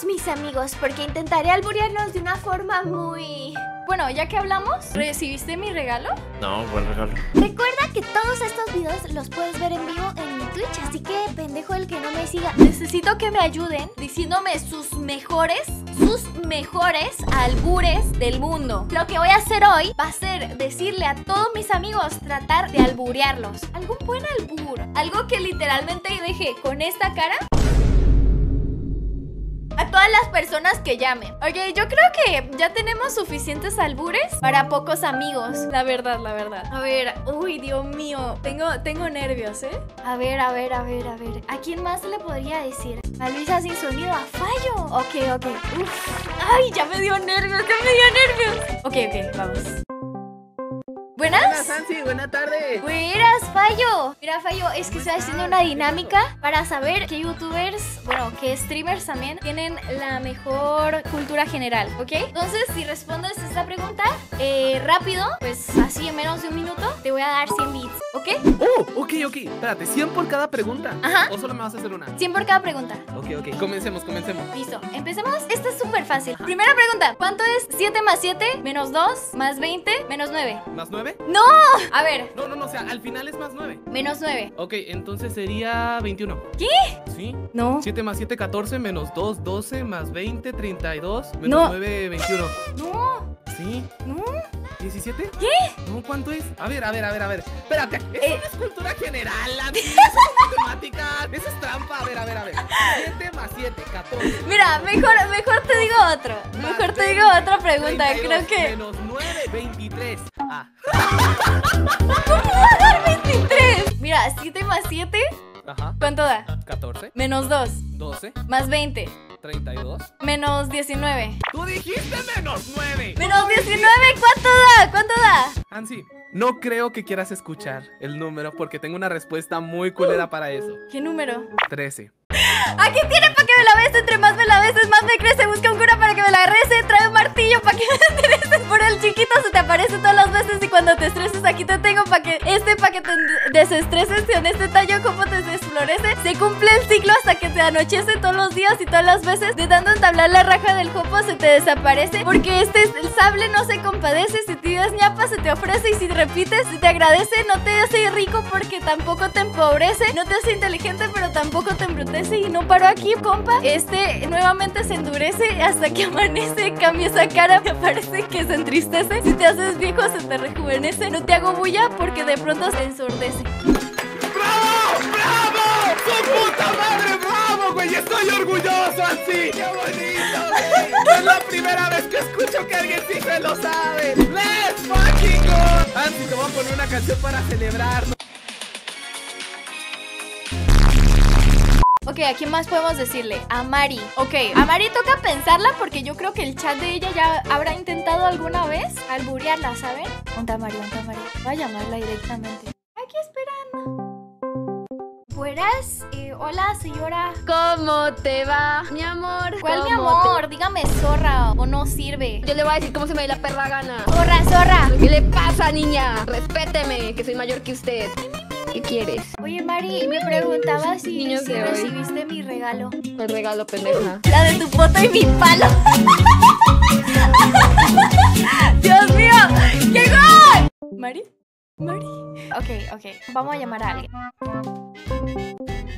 Vamos, mis amigos, porque intentaré alburearnos de una forma muy... Bueno, ya que hablamos, ¿recibiste mi regalo? No, buen regalo. Recuerda que todos estos videos los puedes ver en vivo en mi Twitch, así que pendejo el que no me siga. Necesito que me ayuden diciéndome sus mejores albures del mundo. Lo que voy a hacer hoy va a ser decirle a todos mis amigos, tratar de alburearlos. ¿Algún buen albur? Algo que literalmente deje con esta cara a todas las personas que llamen. Oye, yo creo que ya tenemos suficientes albures para pocos amigos. La verdad. A ver, uy, Dios mío. Tengo nervios, ¿eh? A ver. ¿A quién más le podría decir? A Luisa sin sonido, a fallo. Ok. Uf. Ay, ya me dio nervios. Ok, vamos. ¿Buenas? Ansi, buena tarde. Buenas, Fallo. Mira, Fallo, es que estoy haciendo una dinámica para saber qué youtubers, bueno, qué streamers también tienen la mejor cultura general, ¿ok? Entonces, si respondes esta pregunta rápido, pues así en menos de un minuto, te voy a dar 100 bits, ¿ok? Oh, ok. Espérate, 100 por cada pregunta. Ajá. ¿O solo me vas a hacer una? 100 por cada pregunta. Ok. Comencemos. Listo, empecemos. Esta es súper fácil. Primera pregunta, ¿cuánto es 7 más 7, menos 2, más 20, menos 9? ¿Más 9? ¡No! A ver. No, o sea, al final es más 9. Menos 9. Ok, entonces sería 21. ¿Qué? Sí. No. 7 más 7, 14, menos 2, 12, más 20, 32, menos 9, 21. No. ¿Sí? No. ¿17? ¿Qué? No, ¿cuánto es? A ver. Espérate, eso no es cultura general, eso es matemática, eso es trampa. A ver. 7 más 7, 14. Mira, mejor te digo otro. Mejor te digo otra pregunta, 32, creo que... Menos 9, 23. Ah. ¿Cómo va a dar 23? Mira, 7 más 7. Ajá. ¿Cuánto da? 14. Menos 2. 12. Más 20. 32. Menos 19. Tú dijiste menos 9. Menos 19, ¿cuánto da? Ansi, no creo que quieras escuchar el número porque tengo una respuesta muy culera para eso. ¿Qué número? 13. Aquí tiene para que me la ves, entre más me la ves, más me crece. Busca un cura para que me la rece, trae un martillo para que me estreses. Por el chiquito se te aparece todas las veces y cuando te estreses aquí te tengo para que te desestreses. Con este tallo como te desflorece, se cumple el ciclo hasta que te anochece todos los días y todas las veces. De tanto entablar la raja del jopo se te desaparece, porque este el sable no se compadece. Si te das ñapa se te ofrece y si repites se te agradece. No te hace rico porque tampoco te empobrece, no te hace inteligente pero tampoco te embrutece. Y no paro aquí, compa. Nuevamente se endurece hasta que amanece. Cambia esa cara, me parece que se entristece. Si te haces viejo, se te rejuvenece. No te hago bulla porque de pronto se ensordece. ¡Bravo! ¡Tu puta madre, bravo, güey! ¡Estoy orgulloso, así! ¡Qué bonito, güey! Es la primera vez que escucho que alguien sí se lo sabe. ¡Let's fucking go! Ansi, te voy a poner una canción para celebrarnos. Ok, ¿a quién más podemos decirle? A Mari. Ok, a Mari toca pensarla porque yo creo que el chat de ella ya habrá intentado alguna vez alburearla, ¿saben? Onda Mari. Voy a llamarla directamente. Aquí esperando. Buenas, hola señora. ¿Cómo te va, mi amor? ¿Cuál mi amor? Dígame zorra o no sirve. Yo le voy a decir cómo se me dé la perra gana. Zorra. ¿Qué le pasa, niña? Respéteme, que soy mayor que usted. ¿Qué quieres? Oye, Mari, me preguntaba si recibiste mi regalo. ¿Cuál regalo, pendeja? La de tu foto y mi palo. ¡Dios mío! ¡Qué gol! ¿Mari? Ok, vamos a llamar a alguien.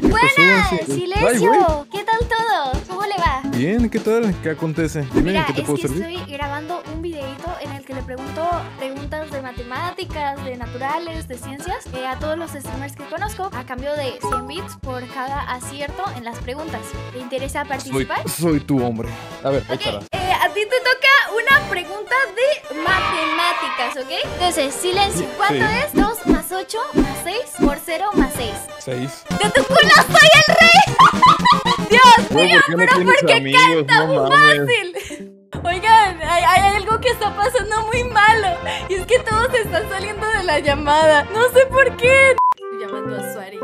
¡Buenas! ¡Silencio! ¿Qué tal todo? ¿Cómo le va? Bien, ¿qué tal? ¿Qué acontece? Dime, mira, ¿qué te puedo servir? Estoy grabando un videito en el que le pregunto preguntas de matemáticas, de naturales, de ciencias a todos los streamers que conozco a cambio de 100 bits por cada acierto en las preguntas. ¿Te interesa participar? Soy tu hombre. A ver, échala. A ti te toca una pregunta de matemáticas, ¿ok? Entonces, silencio. ¿Cuánto es 2 más 8 más 6 por 0 más 6? 6. ¡De tu culo soy el rey! ¡Dios mío! ¿Por qué no porque canta muy fácil? Oigan, hay algo que está pasando muy malo. Y es que todos están saliendo de la llamada. No sé por qué. Estoy llamando a Suari.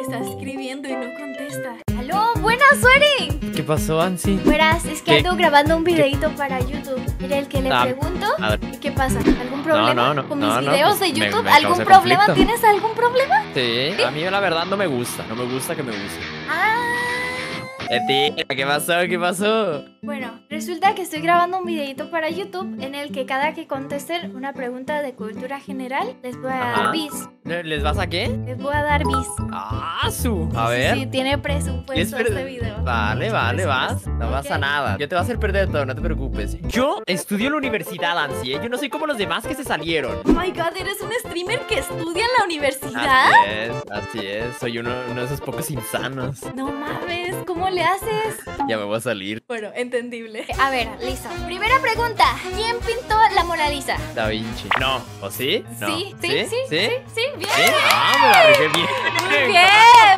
Está escribiendo y no contesta. ¡Aló! ¡Buenas, Suari! ¿Qué pasó, Ansi? Verás, es que ando grabando un videito para YouTube. Mira, el que le pregunto. ¿Y qué pasa? ¿Algún problema con mis videos de YouTube? ¿Algún problema? Conflicto. ¿Tienes algún problema? Sí, a mí la verdad no me gusta que me guste. ¿Qué pasó? ¿Qué pasó? Bueno, resulta que estoy grabando un videito para YouTube en el que cada que contesten una pregunta de cultura general, les voy a dar bis. ¿Les vas a qué? Les voy a dar bis. ¡Ah, su! A ver. Sí, tiene presupuesto este video. Vale, vale, vas. No pasa nada. Yo te voy a hacer perder todo, no te preocupes. Yo estudio en la universidad, Ansi, ¿eh? Yo no soy como los demás que se salieron. Oh my god, ¿eres un streamer que estudia en la universidad? Así es, soy uno de esos pocos insanos. No mames, ¿cómo le haces? Ya me voy a salir. Bueno, entendible. A ver, listo. Primera pregunta. ¿Quién pintó la Mona Lisa? Da Vinci. No. ¿O sí? No. Sí, sí, sí, sí, sí, sí, sí. Bien. ¿Sí? Ah, me la regué bien. Muy bien,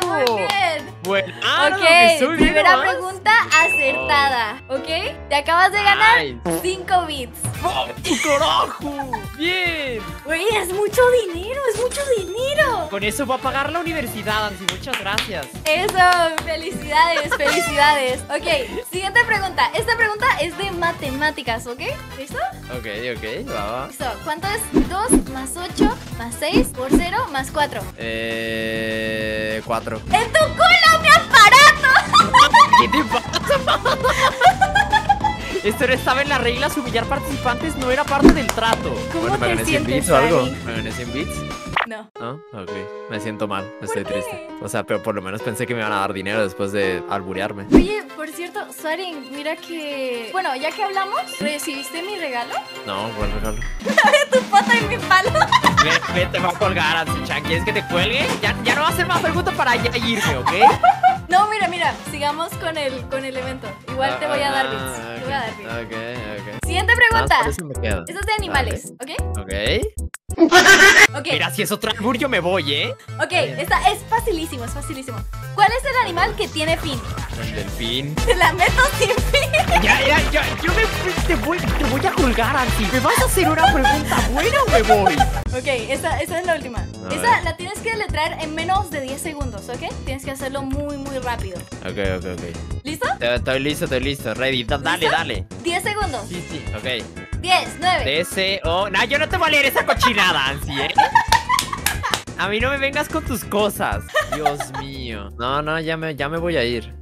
muy bien. Bueno, ok, primera pregunta acertada. Ok, te acabas de ganar 5 bits. ¡Oh, carajo! ¡Bien! Güey, es mucho dinero, es mucho dinero. Con eso va a pagar la universidad, Ansi. Muchas gracias. Eso, felicidades, felicidades. Ok, siguiente pregunta. Esta pregunta es de matemáticas, ¿ok? ¿Listo? Ok, ok, va. Listo, ¿cuánto es 2 más 8 más 6 por 0 más 4? 4. ¡En tu culo, mi aparato! ¿Qué te pasa? Esto no estaba en las reglas, humillar participantes no era parte del trato. ¿Cómo te sientes, 100 bits o algo? ¿Me gané 100 bits? No. ¿No? Ok. Me siento mal, estoy triste. O sea, pero por lo menos pensé que me iban a dar dinero después de alburearme. Oye, por cierto, Suarin, mira que... Bueno, ya que hablamos, ¿recibiste mi regalo? No, ¿cuál regalo? Tu foto en mi palo. Te va a colgar, AnsiChan. ¿Quieres que te cuelgue? Ya no va a hacer más preguntas para ya irme, ¿ok? No, mira, mira, sigamos con el evento. Igual te voy a dar bits. Okay, te voy a dar bits. Ok, ok. Siguiente pregunta. Eso es de animales, ¿ok? Ok. Okay. Mira, si es otro albur yo me voy, ¿eh? Ok, esta es facilísimo, es facilísimo. ¿Cuál es el animal que tiene fin? El delfín. Te la meto sin fin. Ya, yo te voy a colgar, Ansi. ¿Me vas a hacer una pregunta buena o me voy? Ok, esta es la última. Esa la tienes que deletrear en menos de 10 segundos, ¿ok? Tienes que hacerlo muy, muy rápido. Ok. ¿Listo? Estoy listo. Ready. Dale. 10 segundos. Sí, ok. 10, 9 DCO. No, yo no te voy a leer esa cochinada, Ansi, ¿eh? A mí no me vengas con tus cosas. Dios mío. No, ya me voy a ir.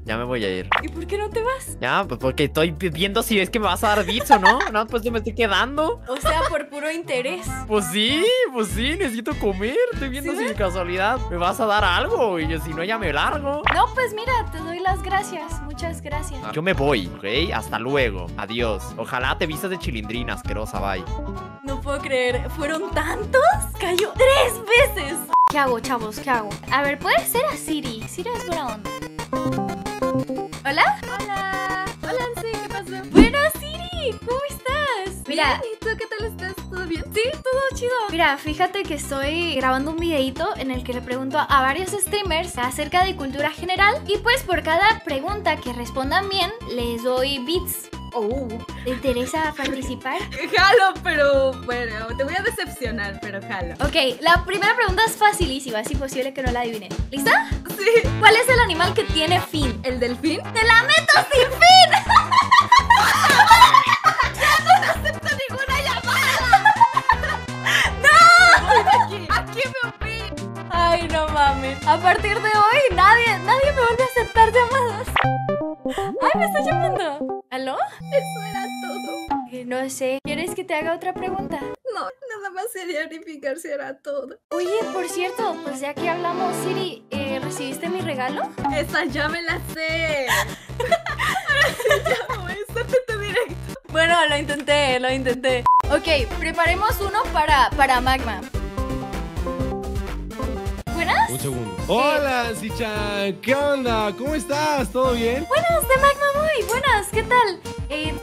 ¿Y por qué no te vas? Ya, pues porque estoy viendo si es que me vas a dar bits o no. No, pues yo me estoy quedando. O sea, por puro interés. Pues sí, necesito comer. Estoy viendo si de casualidad me vas a dar algo. Y yo, si no, ya me largo. No, pues mira, te doy las gracias. Muchas gracias. Yo me voy, ¿ok? Hasta luego. Adiós. Ojalá te vistas de chilindrina, asquerosa. Bye. No puedo creer. ¿Fueron tantos? Cayó 3 veces. ¿Qué hago, chavos? ¿Qué hago? A ver, puede ser a Siri. Siri es buena onda. ¿Hola? Hola, Ansi, ¿qué pasó? Buenas, Siri, ¿cómo estás? Mira, ¿y tú qué tal estás? ¿Todo bien? Sí, todo chido. Mira, fíjate que estoy grabando un videito en el que le pregunto a varios streamers acerca de cultura general. Y pues por cada pregunta que respondan bien, les doy bits. Oh, ¿te interesa participar? Jalo, pero bueno, te voy a decepcionar, pero jalo. Ok, la primera pregunta es facilísima, es imposible que no la adivinen. ¿Lista? Sí. ¿Cuál es el animal que tiene fin? ¿El delfín? ¡Te la meto sin fin! ¡Ya no acepto ninguna llamada! ¡No! Aquí me ofendí. Ay, no mames. A partir de hoy, nadie me vuelve a aceptar llamadas. Ay, me está llamando. ¿Aló? Eso era todo. No sé. ¿Quieres que te haga otra pregunta? No, nada más sería verificar si era todo. Oye, por cierto, pues ya que hablamos, Siri, ¿recibiste mi regalo? Esa ya me la sé. Ahora sí, ya voy, directo. Bueno, lo intenté. Ok, preparemos uno para Magma. ¿Buenas? Un segundo. Hola, AnsiChan. ¿Qué onda? ¿Cómo estás? ¿Todo bien? Buenas, de Magma. Muy buenas, ¿qué tal?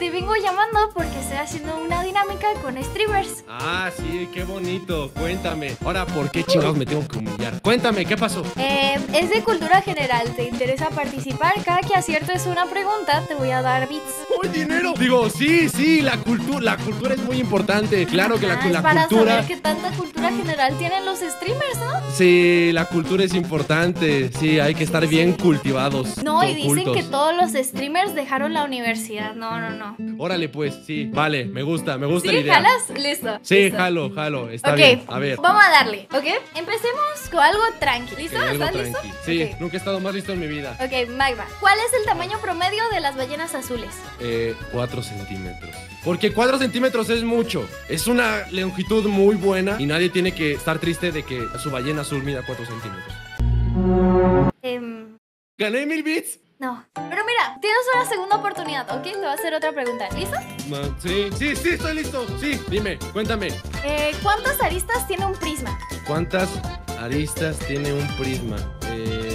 Te vengo llamando porque estoy haciendo una dinámica con streamers. Ah, sí, qué bonito. Cuéntame. Ahora, ¿por qué chingados me tengo que humillar? Cuéntame, ¿qué pasó? Es de cultura general. ¿Te interesa participar? Cada que aciertes una pregunta, te voy a dar bits. ¡Oh, dinero! Digo, sí, la cultura es muy importante. Claro que la cultura... para saber que tanta cultura general tienen los streamers, ¿no? Sí, la cultura es importante. Sí, hay que estar bien cultivados. No, y dicen que todos los streamers ellos dejaron la universidad. No, no, no. Órale, pues, sí. Vale, me gusta la idea. ¿Sí jalas? Listo. Sí, listo. Jalo. Está bien. A ver. Vamos a darle, ¿ok? Empecemos con algo tranqui. ¿Listo? ¿Estás listo? Sí, nunca he estado más listo en mi vida. Ok, Magma. ¿Cuál es el tamaño promedio de las ballenas azules? 4 centímetros. Porque 4 centímetros es mucho. Es una longitud muy buena y nadie tiene que estar triste de que su ballena azul mida 4 centímetros. ¿Gané 1000 bits? No. Pero mira, tienes una segunda oportunidad, ¿ok? Te voy a hacer otra pregunta. ¿Listo? Sí, estoy listo. Sí, dime, cuéntame. ¿Cuántas aristas tiene un prisma? ¿Cuántas aristas tiene un prisma?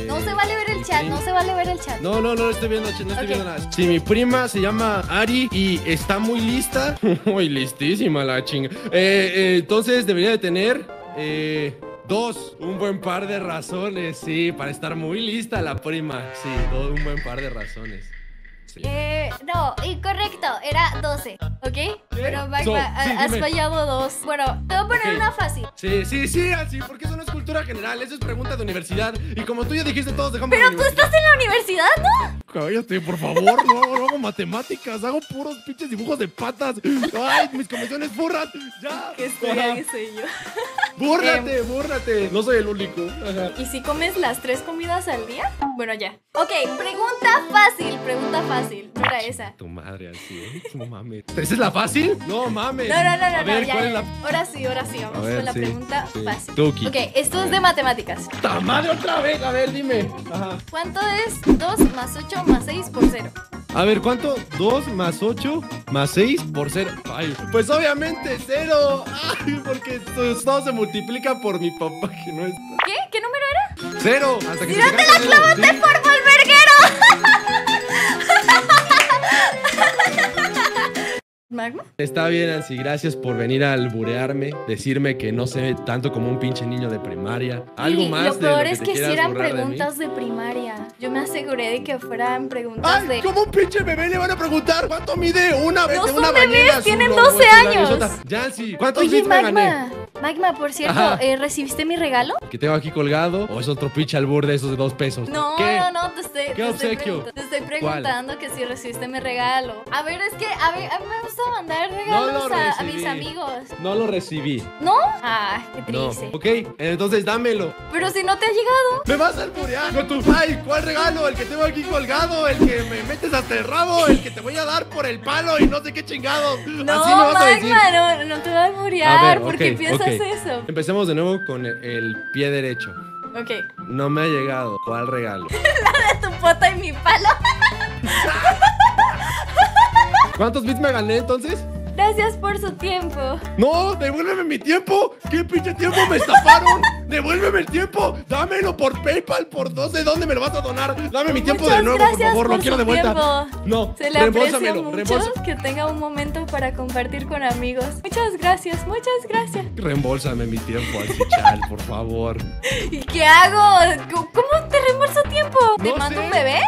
No se vale ver el chat, no se vale ver el chat. No estoy viendo, no estoy viendo nada. Si mi prima se llama Ari y está muy lista, muy listísima la chinga. Entonces debería de tener... Dos, un buen par de razones, sí, para estar muy lista la prima. Sí, un buen par de razones. Sí. No, incorrecto, era 12, ¿ok? ¿Qué? Pero Magma, has fallado 2. Bueno, te voy a poner una fácil. Sí, así, porque eso no es cultura general, eso es pregunta de universidad. Y como tú ya dijiste, todos dejamos. Pero tú estás en la universidad, ¿no? Cállate, por favor, no hago matemáticas, hago puros pinches dibujos de patas. Ay, mis comisiones, burras, ya. Que soy yo. Búrrate, no soy el único. Ajá. ¿Y si comes las 3 comidas al día? Bueno, ya. Ok, pregunta fácil. No era esa. Tu madre, así, ¿eh? No mames. ¿Esa es la fácil? No mames. No, a ver, ¿cuál es la... Ahora sí, vamos con la pregunta fácil. Tuki. Ok, esto es de matemáticas. ¡Ta madre otra vez! A ver, dime. Ajá. ¿Cuánto es 2 más 8 más 6 por 0? A ver, ¿cuánto? 2 más 8 más 6 por 0. Ay, pues obviamente 0. Ay, porque todo se multiplica por mi papá que no está. ¿Qué? ¿Qué número era? 0. Hasta que si no te la clavaste por volverguero. ¿Magma? Está bien, Ansi, gracias por venir a alburearme, decirme que no sé tanto como un pinche niño de primaria. Algo sí, más. Lo peor es que si eran preguntas de primaria. Yo me aseguré de que fueran preguntas de... ¿Cómo un pinche bebé le van a preguntar cuánto mide una vez? No son bebés, tienen 12 años. Yancy, ¿cuántos bits me gané? Magma, por cierto, ¿recibiste mi regalo? Que tengo aquí colgado. ¿O es otro pinche albur de esos de 2 pesos? No, no, te estoy preguntando que si recibiste mi regalo. A ver, es que a mí me gusta mandar regalos a mis amigos. No lo recibí. ¿No? Ah, qué triste. Ok, entonces dámelo. Pero si no te ha llegado. ¿Me vas a alburear? No, tú. Ay, ¿cuál regalo? El que tengo aquí colgado, el que me metes hasta el rabo, el que te voy a dar por el palo y no sé qué chingados. No, así me vas a decir. Magma, no te voy a alburear porque piensas eso. Empecemos de nuevo con el pie derecho. Ok. No me ha llegado. ¿Cuál regalo? La de tu pota y mi palo. ¿Cuántos bits me gané entonces? Gracias por su tiempo. No, devuélveme mi tiempo. ¿Qué pinche tiempo me estafaron? Devuélveme el tiempo. Dámelo por PayPal, por no sé dónde me lo vas a donar. Dame mi tiempo de nuevo, por favor. Lo quiero de vuelta. No, reembolsamelo. Que tenga un momento para compartir con amigos. Muchas gracias. Reembolsame mi tiempo, AnsiChan, por favor. ¿Y qué hago? ¿Cómo te reembolso tiempo? ¿Te mando un bebé?